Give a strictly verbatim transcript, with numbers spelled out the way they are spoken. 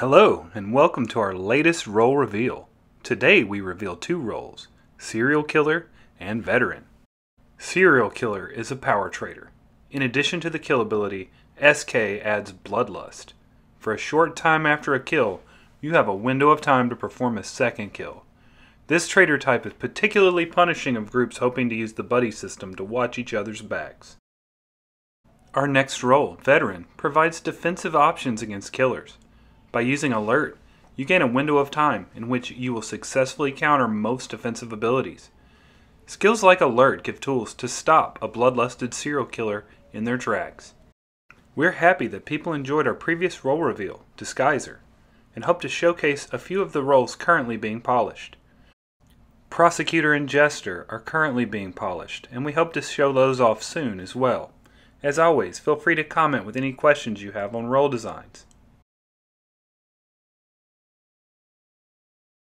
Hello and welcome to our latest role reveal. Today we reveal two roles, Serial Killer and Veteran. Serial Killer is a power traitor. In addition to the kill ability, S K adds Bloodlust. For a short time after a kill, you have a window of time to perform a second kill. This traitor type is particularly punishing of groups hoping to use the buddy system to watch each other's backs. Our next role, Veteran, provides defensive options against killers. By using Alert, you gain a window of time in which you will successfully counter most offensive abilities. Skills like Alert give tools to stop a bloodlusted serial killer in their tracks. We're happy that people enjoyed our previous role reveal, Disguiser, and hope to showcase a few of the roles currently being polished. Prosecutor and Jester are currently being polished, and we hope to show those off soon as well. As always, feel free to comment with any questions you have on role designs.